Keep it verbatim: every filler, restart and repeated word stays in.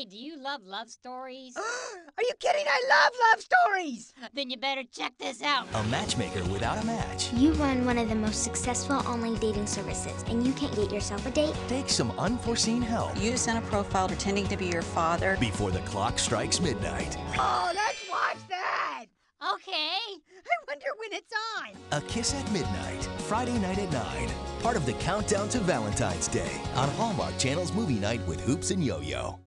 Hey, do you love love stories? Are you kidding? I love love stories! Then you better check this out. A matchmaker without a match. You run one of the most successful online dating services, and you can't get yourself a date. Take some unforeseen help. You sent a profile pretending to be your father. Before the clock strikes midnight. Oh, let's watch that! Okay. I wonder when it's on. A Kiss at Midnight, Friday night at nine. Part of the countdown to Valentine's Day on Hallmark Channel's Movie Night with Hoops and Yo-Yo.